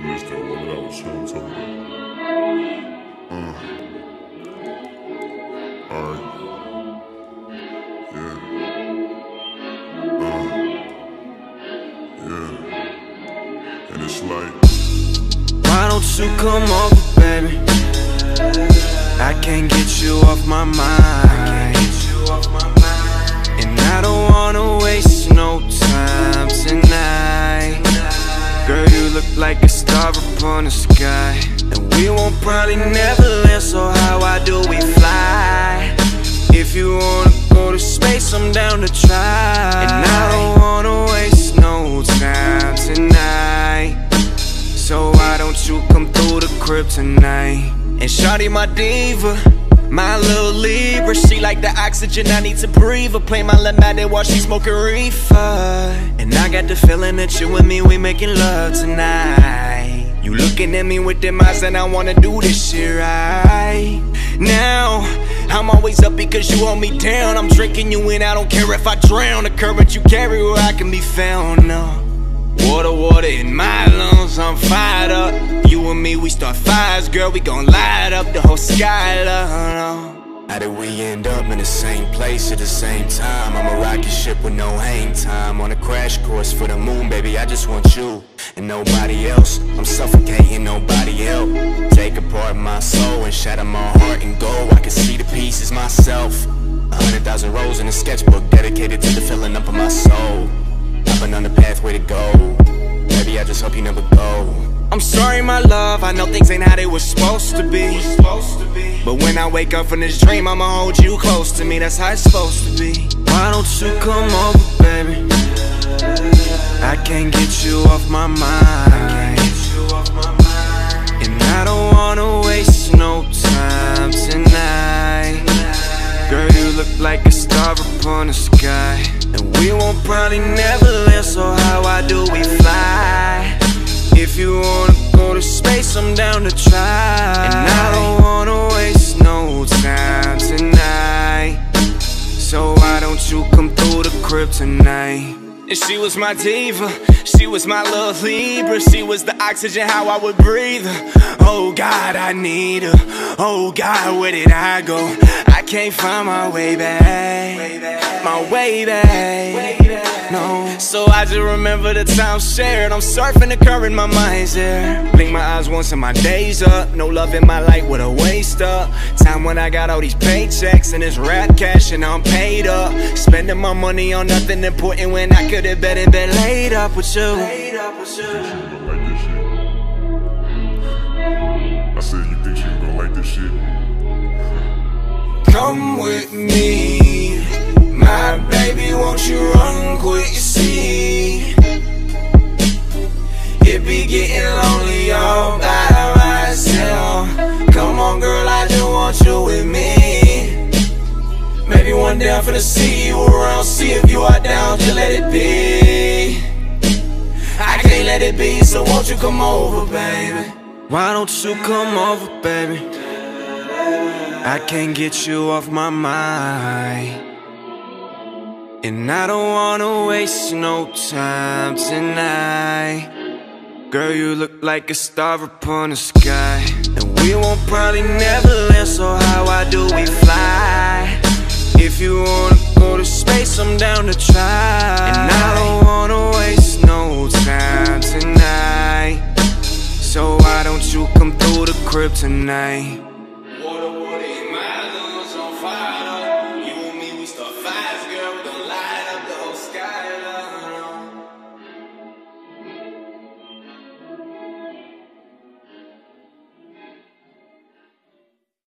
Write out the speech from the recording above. Here's that one that I was showing something. Alright. Yeah. Yeah. And it's like, why don't you come over, baby? I can't get you off my mind. And I don't wanna waste no time tonight. Girl, you look like a star upon the sky. And we won't probably never land, so how why do we fly? If you wanna go to space, I'm down to try. And I don't wanna waste no time tonight, so why don't you come through the crib tonight? And shawty my diva, my little Libra. She like the oxygen I need to breathe. I play my Lamade while she smoking reefer. And I got the feeling that you and me, we making love tonight. You looking at me with them eyes and I wanna do this shit right now. I'm always up because you hold me down. I'm drinking you in, I don't care if I drown. The current you carry where I can be found, no. Water, water in my lungs, I'm fired up. You and me, we start fires, girl, we gon' light up the whole sky, love. How did we end up in the same place at the same time? I'm a rocket ship with no hang time. On a crash course for the moon, baby, I just want you and nobody else. I'm suffocating, nobody help. Take apart my soul and shatter my heart and go. I can see the pieces myself. 100,000 rows in a sketchbook dedicated to the filling up of my soul. I've been on the pathway to go. Baby, I just hope you never go. I'm sorry, my love, I know things ain't how they were supposed to be. But when I wake up from this dream, I'ma hold you close to me. That's how it's supposed to be. Why don't you come over, baby? I can't get you off my mind. And I don't wanna waste no time tonight. Girl, you look like a star upon the sky. And we won't probably never land, so how why do we fly? If you wanna go to space, I'm down to try. And I don't wanna waste no time tonight, so why don't you come through the crib tonight? And she was my diva, she was my little Libra. She was the oxygen, how I would breathe her. Oh God, I need her. Oh God, where did I go? I can't find my way back, my way back, no. So I just remember the time shared. I'm surfing the current, my mind's there. Blink my eyes once and my day's up. No love in my life with a waste up. Time when I got all these paychecks and this rap cash and I'm paid up. Spending my money on nothing important when I could have been in bed laid up with you. I said you think she was gonna like this shit. Come with me, my baby, won't you run quick, you see? It be getting lonely all by myself. Come on girl, I just want you with me. Maybe one day I'm finna see you around. See if you are down, just let it be. I can't let it be, so won't you come over, baby? Why don't you come over, baby? I can't get you off my mind. And I don't wanna waste no time tonight. Girl, you look like a star upon the sky. And we won't probably never land, so how why do we fly? If you wanna go to space, I'm down to try. And I don't wanna waste no time tonight, so why don't you come through the crib tonight?